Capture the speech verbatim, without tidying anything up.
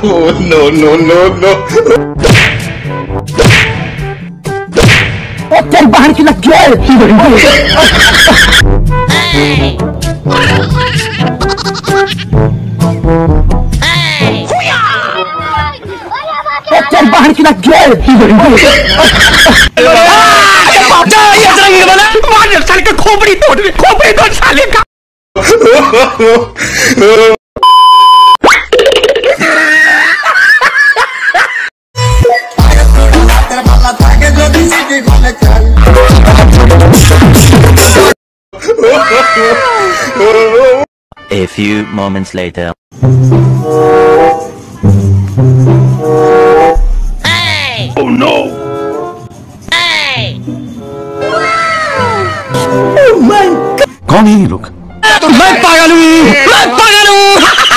Oh, no, no, no, no. Oh, tell bahar ki lag gaya. Hey. Hey. Huya. Oh, tell bahar ki lag gaya. Da ye rangi wala maan sar ke khopri tod khopri tod sale ka. A few moments later. Hey! Oh no! Hey! Wow! Oh my God! Come here, look. I'm pagal! I'm pagal!